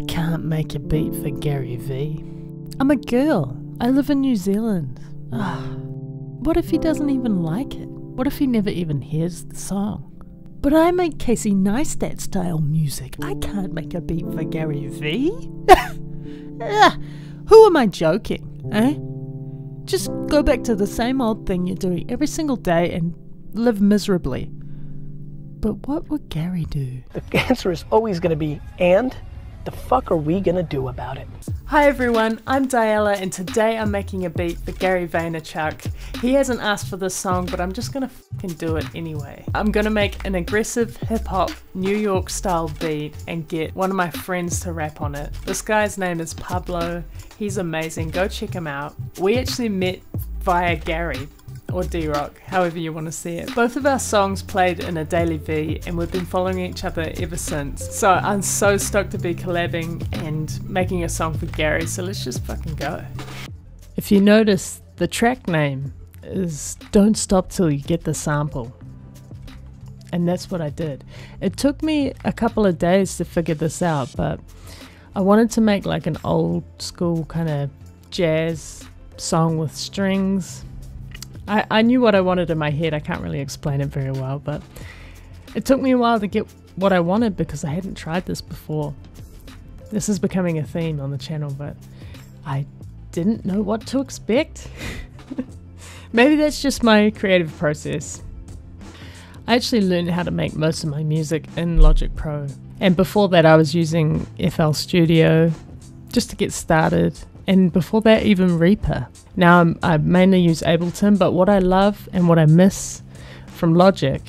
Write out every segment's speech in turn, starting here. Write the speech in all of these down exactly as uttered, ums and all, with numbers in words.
I can't make a beat for Gary Vee. I'm a girl. I live in New Zealand. Ugh. What if he doesn't even like it? What if he never even hears the song? But I make Casey Neistat style music. I can't make a beat for Gary Vee. Who am I joking, eh? Just go back to the same old thing you're doing every single day and live miserably. But what would Gary do? The answer is always going to be, and the fuck are we going to do about it? Hi everyone, I'm Dyalla and today I'm making a beat for Gary Vaynerchuk. He hasn't asked for this song, but I'm just going to fucking do it anyway. I'm going to make an aggressive hip hop New York style beat and get one of my friends to rap on it. This guy's name is Pablo. He's amazing. Go check him out. We actually met via Gary. Or D-Rock, however you want to see it. Both of our songs played in a DailyVee and we've been following each other ever since. So I'm so stoked to be collabing and making a song for Gary, so let's just fucking go. If you notice, the track name is Don't Stop Till You Get the Sample. And that's what I did. It took me a couple of days to figure this out, but I wanted to make like an old school kind of jazz song with strings. I, I knew what I wanted in my head. I can't really explain it very well, but it took me a while to get what I wanted because I hadn't tried this before. This is becoming a theme on the channel, but I didn't know what to expect. Maybe that's just my creative process. I actually learned how to make most of my music in Logic Pro, and before that I was using F L Studio just to get started. And before that, even Reaper. Now I'm, I mainly use Ableton, but what I love and what I miss from Logic,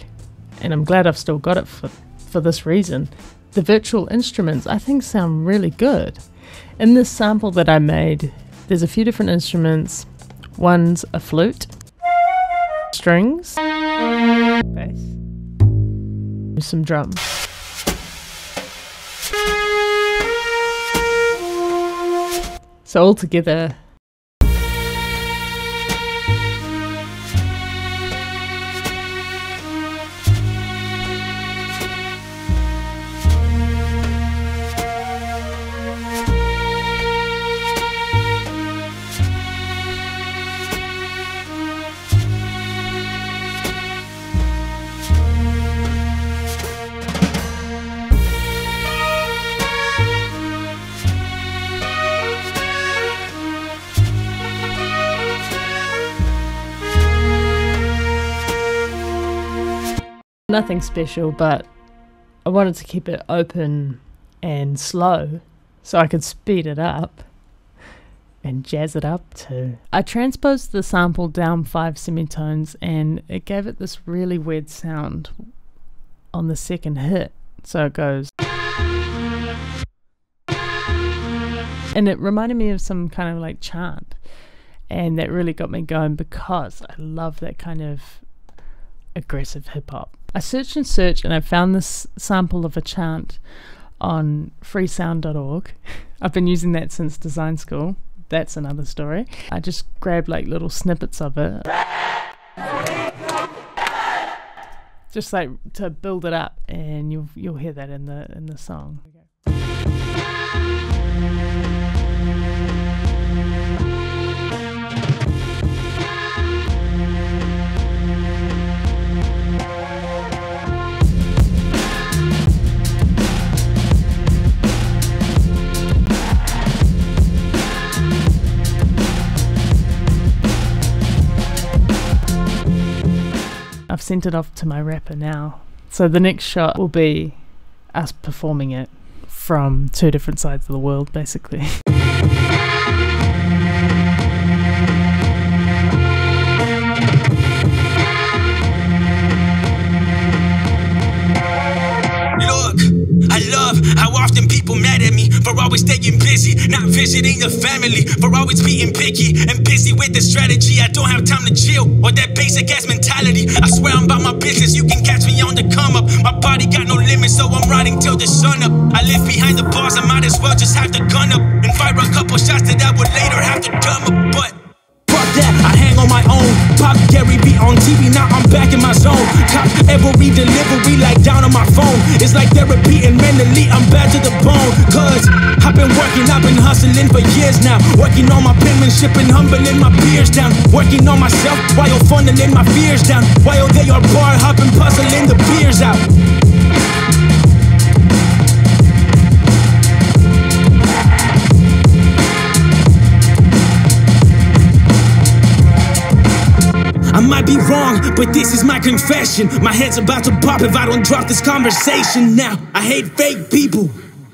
and I'm glad I've still got it for, for this reason, the virtual instruments I think sound really good. In this sample that I made, there's a few different instruments. One's a flute, strings, bass, some drums. So all together. Nothing special, but I wanted to keep it open and slow so I could speed it up and jazz it up too. I transposed the sample down five semitones and it gave it this really weird sound on the second hit. So it goes, and it reminded me of some kind of like chant, and that really got me going because I love that kind of aggressive hip-hop. I searched and searched and I found this sample of a chant on free sound dot org. I've been using that since design school. That's another story. I just grabbed like little snippets of it just like to build it up, and you'll you'll hear that in the in the song. I've sent it off to my rapper now. So the next shot will be us performing it from two different sides of the world, basically. How often people mad at me for always staying busy, not visiting the family, for always being picky and busy with the strategy. I don't have time to chill or that basic ass mentality. I swear I'm about my business, you can catch me on the come up. My body got no limits, so I'm riding till the sun up. I live behind the bars, I might as well just have the gun up and fire a couple shots that I would later have to dumb up. But fuck that, I hang on my own. Pop Gary Vee on T V, now I'm back in my zone. Cop every delivery like down on my phone. It's like therapy and mentally I'm bad to the bone. Cause I rocking. I've been hustling for years now, working on my penmanship and humbling my peers down, working on myself while funneling my fears down, while they are bar hopping, puzzling the beers out. I might be wrong, but this is my confession. My head's about to pop if I don't drop this conversation now. I hate fake people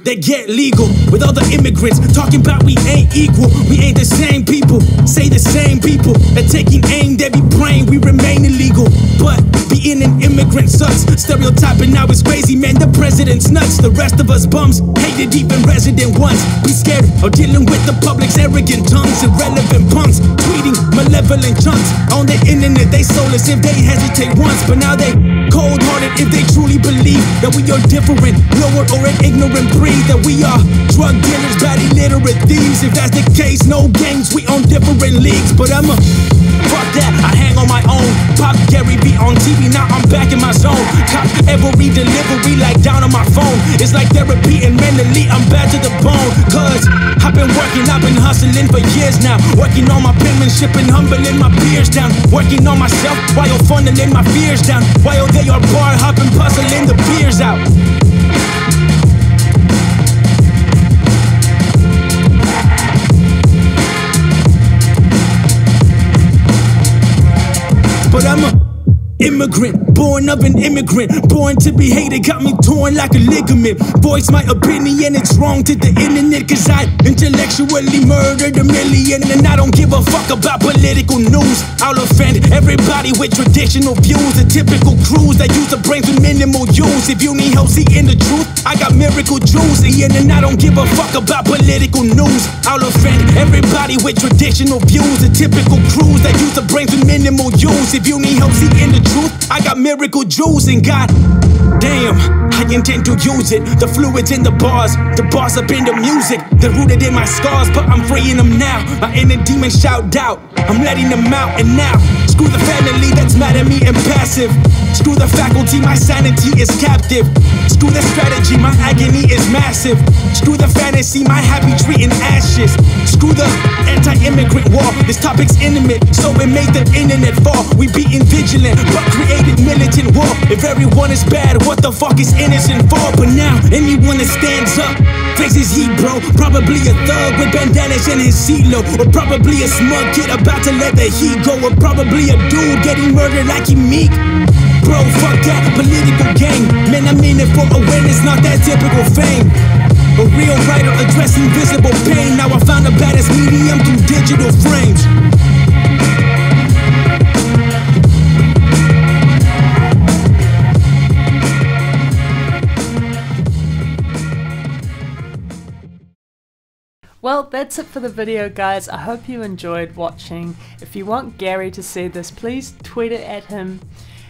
that get legal with other immigrants, talking about we ain't equal. We ain't the same people, say the same people that taking aim, they be praying we remain illegal. But being an immigrant sucks, stereotyping now is crazy, man, the president's nuts. The rest of us bums, hated even resident ones. Be scared of dealing with the public's arrogant tongues, irrelevant punks, tweeting malevolent chunks. On the internet they soulless if they hesitate once, but now they cold-hearted if they truly believe that we are different, lower or an ignorant breed. That we are drug dealers, bad illiterate thieves. If that's the case, no games, we own different leagues. But I'm a fuck that, I hang on my own. Pop Gary Vee on T V, now I'm back in my zone. Cop every delivery like down on my phone. It's like therapy and mentally I'm bad to the bone. Cause I've been working, I've been hustling for years now, working on my penmanship and humbling my peers down, working on myself while funneling my fears down, while they are bar hopping, puzzling the beers out. But I'm a immigrant, born of an immigrant, born to be hated, got me torn like a ligament. Voice my opinion, it's wrong to the internet, cause I intellectually murdered a million. And I don't give a fuck about political news, I'll offend everybody with traditional views. A typical cruise that use the brain for minimal use. If you need help seeing the truth, I got miracle juice. And I don't give a fuck about political news, I'll offend everybody with traditional views. A typical cruise that use the brain for minimal use. If you need help seeing the truth, I got miracle juice, and God damn, I intend to use it. The fluids in the bars, the bars up in the music, they're rooted in my scars, but I'm freeing them now. My inner demon shout out, I'm letting them out, and now screw the family that's mad at me and passive. Screw the faculty, my sanity is captive. Screw the strategy, my agony is massive. Screw the fantasy, my happy tree in ashes. Screw the anti-immigrant war, this topic's intimate, so it made the internet fall. We being vigilant, but created militant war. If everyone is bad, what the fuck is innocent for? But now, anyone that stands up faces heat, bro. Probably a thug with bandanas in his seatlobe, or probably a smug kid about to let the heat go, or probably a dude getting murdered like he meek. Bro, fuck that political game, man, I mean it for awareness, not that typical fame. A real writer addressing visible pain. Now I found the baddest medium through digital frames. Well, that's it for the video, guys. I hope you enjoyed watching. If you want Gary to see this, please tweet it at him,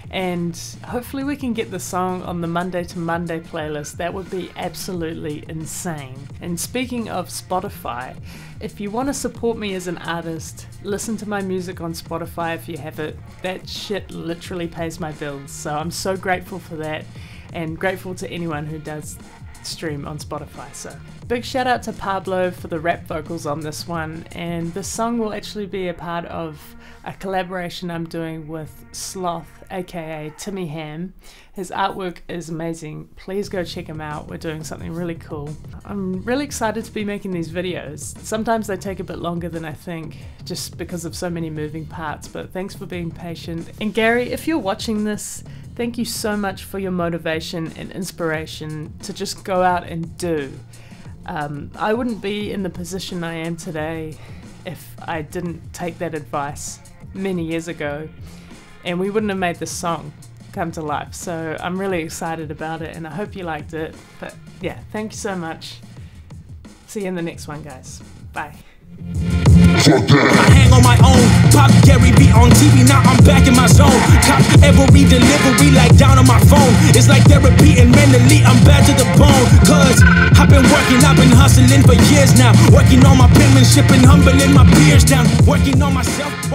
and hopefully we can get the song on the Monday to Monday playlist. That would be absolutely insane. And speaking of Spotify, if you want to support me as an artist, listen to my music on Spotify if you have it. That shit literally pays my bills, so I'm so grateful for that, and grateful to anyone who does stream on Spotify. So big shout out to Pablo for the rap vocals on this one, and this song will actually be a part of a collaboration I'm doing with Sloth, aka Timmy Ham. His artwork is amazing, please go check him out, we're doing something really cool. I'm really excited to be making these videos. Sometimes they take a bit longer than I think, just because of so many moving parts, but thanks for being patient. And Gary, if you're watching this, thank you so much for your motivation and inspiration to just go out and do. Um, I wouldn't be in the position I am today if I didn't take that advice many years ago, and we wouldn't have made this song come to life. So I'm really excited about it, and I hope you liked it. But yeah, thank you so much. See you in the next one, guys. Bye. I hang on my own. Pop Gary Vee on T V, now I'm back in my zone. Cop every delivery like down on my phone. It's like therapy and mentally I'm bad to the bone. Cause I've been working, I've been hustling for years now, working on my penmanship and humbling my peers down, working on myself.